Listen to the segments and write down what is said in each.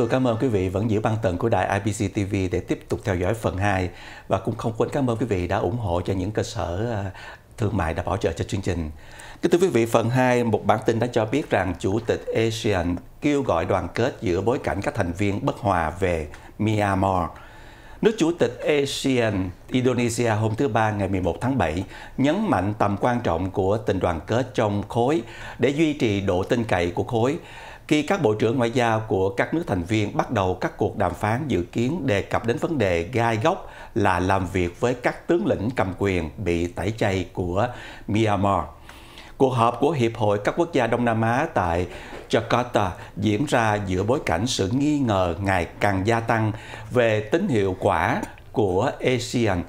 Tôi cảm ơn quý vị vẫn giữ băng tần của đài IBC TV để tiếp tục theo dõi phần 2, và cũng không quên cảm ơn quý vị đã ủng hộ cho những cơ sở thương mại đã bảo trợ cho chương trình. Thưa quý vị, phần 2, một bản tin đã cho biết rằng Chủ tịch ASEAN kêu gọi đoàn kết giữa bối cảnh các thành viên bất hòa về Myanmar. Nước Chủ tịch ASEAN Indonesia hôm thứ Ba ngày 11 tháng 7 nhấn mạnh tầm quan trọng của tình đoàn kết trong khối để duy trì độ tin cậy của khối, khi các bộ trưởng ngoại giao của các nước thành viên bắt đầu các cuộc đàm phán dự kiến đề cập đến vấn đề gai góc là làm việc với các tướng lĩnh cầm quyền bị tẩy chay của Myanmar. Cuộc họp của Hiệp hội các quốc gia Đông Nam Á tại Jakarta diễn ra giữa bối cảnh sự nghi ngờ ngày càng gia tăng về tính hiệu quả của ASEAN,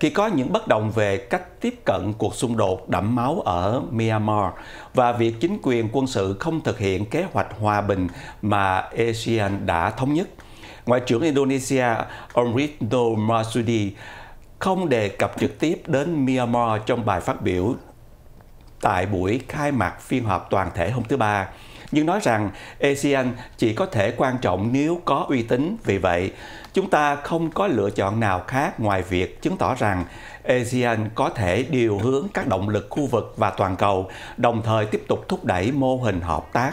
khi có những bất đồng về cách tiếp cận cuộc xung đột đẫm máu ở Myanmar và việc chính quyền quân sự không thực hiện kế hoạch hòa bình mà ASEAN đã thống nhất. Ngoại trưởng Indonesia ông Retno Marsudi không đề cập trực tiếp đến Myanmar trong bài phát biểu tại buổi khai mạc phiên họp toàn thể hôm thứ Ba, nhưng nói rằng ASEAN chỉ có thể quan trọng nếu có uy tín. Vì vậy, chúng ta không có lựa chọn nào khác ngoài việc chứng tỏ rằng ASEAN có thể điều hướng các động lực khu vực và toàn cầu, đồng thời tiếp tục thúc đẩy mô hình hợp tác.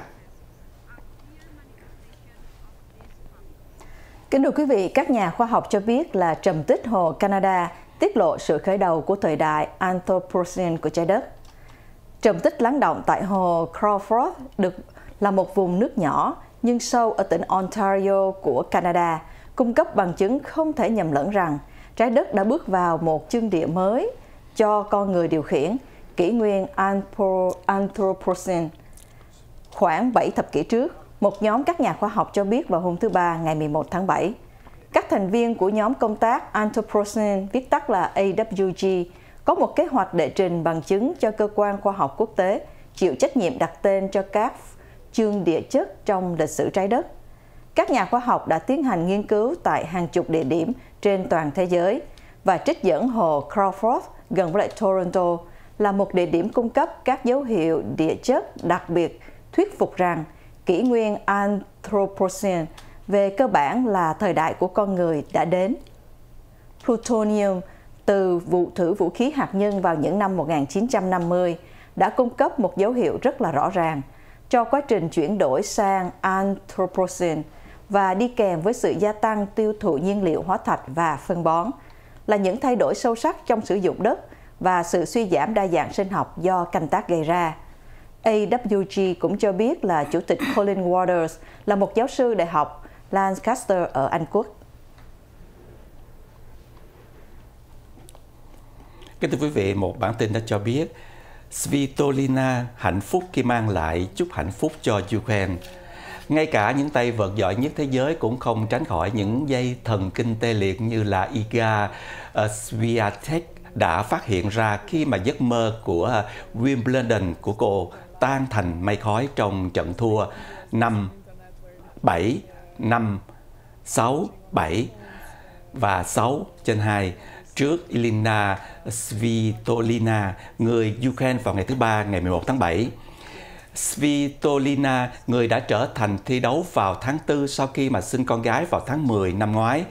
Kính thưa quý vị, các nhà khoa học cho biết là trầm tích hồ Canada tiết lộ sự khởi đầu của thời đại Anthropocene của trái đất. Trầm tích lắng động tại hồ Crawford là một vùng nước nhỏ nhưng sâu ở tỉnh Ontario của Canada, cung cấp bằng chứng không thể nhầm lẫn rằng trái đất đã bước vào một chương địa mới cho con người điều khiển, kỷ nguyên Anthropocene. Khoảng 7 thập kỷ trước, một nhóm các nhà khoa học cho biết vào hôm thứ Ba ngày 11 tháng 7, các thành viên của nhóm công tác Anthropocene, viết tắt là AWG, có một kế hoạch đệ trình bằng chứng cho cơ quan khoa học quốc tế chịu trách nhiệm đặt tên cho các chương địa chất trong lịch sử trái đất. Các nhà khoa học đã tiến hành nghiên cứu tại hàng chục địa điểm trên toàn thế giới và trích dẫn hồ Crawford gần với lại Toronto là một địa điểm cung cấp các dấu hiệu địa chất đặc biệt, thuyết phục rằng kỷ nguyên Anthropocene về cơ bản là thời đại của con người đã đến. Plutonium từ vụ thử vũ khí hạt nhân vào những năm 1950 đã cung cấp một dấu hiệu rất là rõ ràng cho quá trình chuyển đổi sang Anthropocene và đi kèm với sự gia tăng tiêu thụ nhiên liệu hóa thạch và phân bón, là những thay đổi sâu sắc trong sử dụng đất và sự suy giảm đa dạng sinh học do canh tác gây ra. AWG cũng cho biết là Chủ tịch Colin Waters là một giáo sư đại học Lancaster ở Anh Quốc. Kính thưa quý vị, một bản tin đã cho biết Svitolina hạnh phúc khi mang lại chút hạnh phúc cho Ukraine. Ngay cả những tay vợt giỏi nhất thế giới cũng không tránh khỏi những dây thần kinh tê liệt như là Iga Swiatek đã phát hiện ra khi mà giấc mơ của Wimbledon của cô tan thành mây khói trong trận thua 5-7, 5-6, 7 và 6/2. Trước Elina Svitolina, người Ukraine vào ngày thứ Ba ngày 11 tháng 7. Svitolina, người đã trở thành thi đấu vào tháng 4 sau khi mà sinh con gái vào tháng 10 năm ngoái,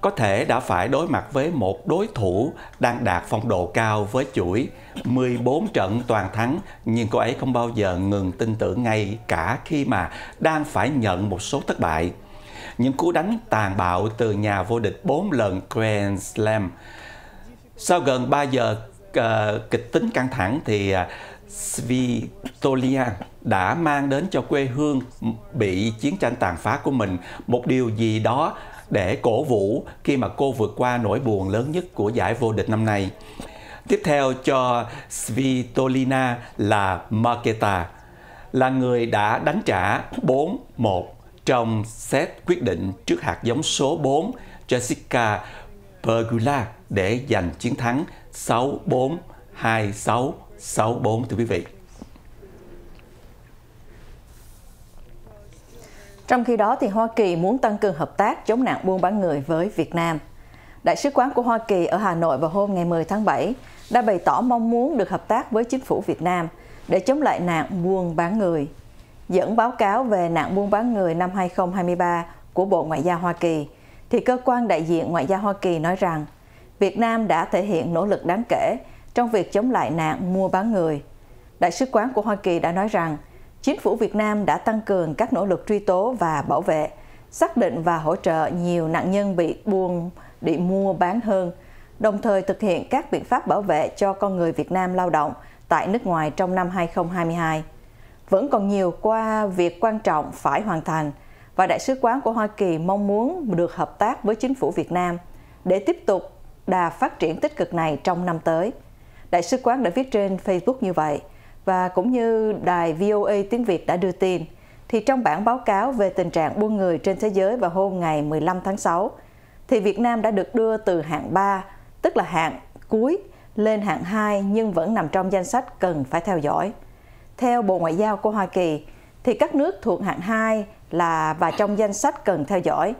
có thể đã phải đối mặt với một đối thủ đang đạt phong độ cao với chuỗi 14 trận toàn thắng, nhưng cô ấy không bao giờ ngừng tin tưởng ngay cả khi mà đang phải nhận một số thất bại. Những cú đánh tàn bạo từ nhà vô địch 4 lần Grand Slam. Sau gần 3 giờ kịch tính căng thẳng thì Svitolina đã mang đến cho quê hương bị chiến tranh tàn phá của mình một điều gì đó để cổ vũ khi mà cô vượt qua nỗi buồn lớn nhất của giải vô địch năm nay. Tiếp theo cho Svitolina là Marketa, là người đã đánh trả 4-1 trong set quyết định trước hạt giống số 4 Jessica Vergula để giành chiến thắng 6-4, 2-6, 6-4 thưa quý vị. Trong khi đó thì Hoa Kỳ muốn tăng cường hợp tác chống nạn buôn bán người với Việt Nam. Đại sứ quán của Hoa Kỳ ở Hà Nội vào hôm ngày 10 tháng 7 đã bày tỏ mong muốn được hợp tác với chính phủ Việt Nam để chống lại nạn buôn bán người. dẫn báo cáo về nạn buôn bán người năm 2023 của Bộ Ngoại giao Hoa Kỳ, thì cơ quan đại diện Ngoại giao Hoa Kỳ nói rằng Việt Nam đã thể hiện nỗ lực đáng kể trong việc chống lại nạn mua bán người. Đại sứ quán của Hoa Kỳ đã nói rằng chính phủ Việt Nam đã tăng cường các nỗ lực truy tố và bảo vệ, xác định và hỗ trợ nhiều nạn nhân bị mua bán hơn, đồng thời thực hiện các biện pháp bảo vệ cho con người Việt Nam lao động tại nước ngoài trong năm 2022. Vẫn còn nhiều việc quan trọng phải hoàn thành, và Đại sứ quán của Hoa Kỳ mong muốn được hợp tác với chính phủ Việt Nam để tiếp tục đà phát triển tích cực này trong năm tới. Đại sứ quán đã viết trên Facebook như vậy, và cũng như đài VOA tiếng Việt đã đưa tin, thì trong bản báo cáo về tình trạng buôn người trên thế giới vào hôm ngày 15 tháng 6, thì Việt Nam đã được đưa từ hạng 3, tức là hạng cuối, lên hạng 2 nhưng vẫn nằm trong danh sách cần phải theo dõi. Theo Bộ Ngoại giao của Hoa Kỳ, thì các nước thuộc hạng 2 và trong danh sách cần theo dõi,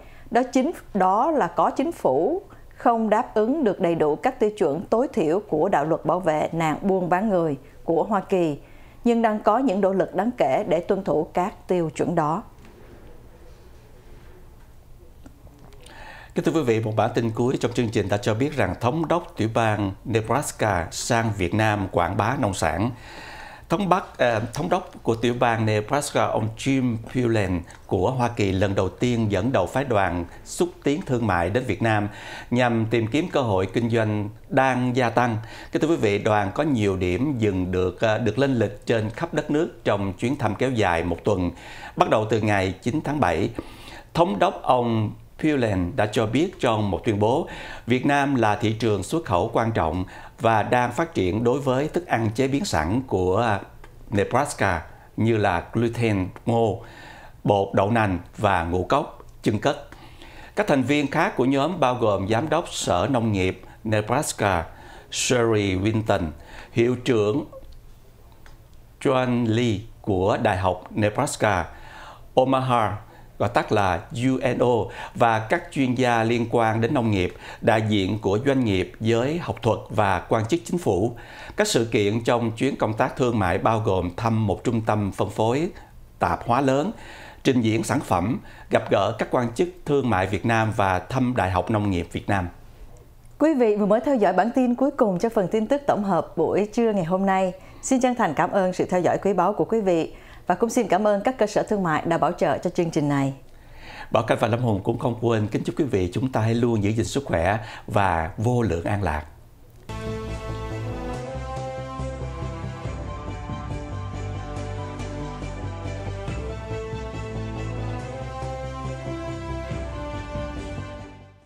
đó là có chính phủ không đáp ứng được đầy đủ các tiêu chuẩn tối thiểu của đạo luật bảo vệ nạn buôn bán người của Hoa Kỳ, nhưng đang có những nỗ lực đáng kể để tuân thủ các tiêu chuẩn đó. Kính thưa quý vị, một bản tin cuối trong chương trình đã cho biết rằng thống đốc tiểu bang Nebraska sang Việt Nam quảng bá nông sản. Thống đốc của tiểu bang Nebraska, ông Jim Pillen của Hoa Kỳ lần đầu tiên dẫn đầu phái đoàn xúc tiến thương mại đến Việt Nam nhằm tìm kiếm cơ hội kinh doanh đang gia tăng. Thưa quý vị, đoàn có nhiều điểm dừng được lên lịch trên khắp đất nước trong chuyến thăm kéo dài một tuần, bắt đầu từ ngày 9 tháng 7. Thống đốc ông Pillen đã cho biết trong một tuyên bố, Việt Nam là thị trường xuất khẩu quan trọng và đang phát triển đối với thức ăn chế biến sẵn của Nebraska như là gluten, ngô, bột đậu nành và ngũ cốc, chưng cất. Các thành viên khác của nhóm bao gồm Giám đốc Sở Nông nghiệp Nebraska Sherry Winton, Hiệu trưởng John Lee của Đại học Nebraska, Omaha, gọi tắt là UNO, và các chuyên gia liên quan đến nông nghiệp, đại diện của doanh nghiệp, giới học thuật và quan chức chính phủ. Các sự kiện trong chuyến công tác thương mại bao gồm thăm một trung tâm phân phối tạp hóa lớn, trình diễn sản phẩm, gặp gỡ các quan chức thương mại Việt Nam và thăm Đại học Nông nghiệp Việt Nam. Quý vị vừa mới theo dõi bản tin cuối cùng cho phần tin tức tổng hợp buổi trưa ngày hôm nay. Xin chân thành cảm ơn sự theo dõi quý báu của quý vị. Và cũng xin cảm ơn các cơ sở thương mại đã bảo trợ cho chương trình này. Bảo Khanh và Lâm Hùng cũng không quên kính chúc quý vị chúng ta hãy luôn giữ gìn sức khỏe và vô lượng an lạc.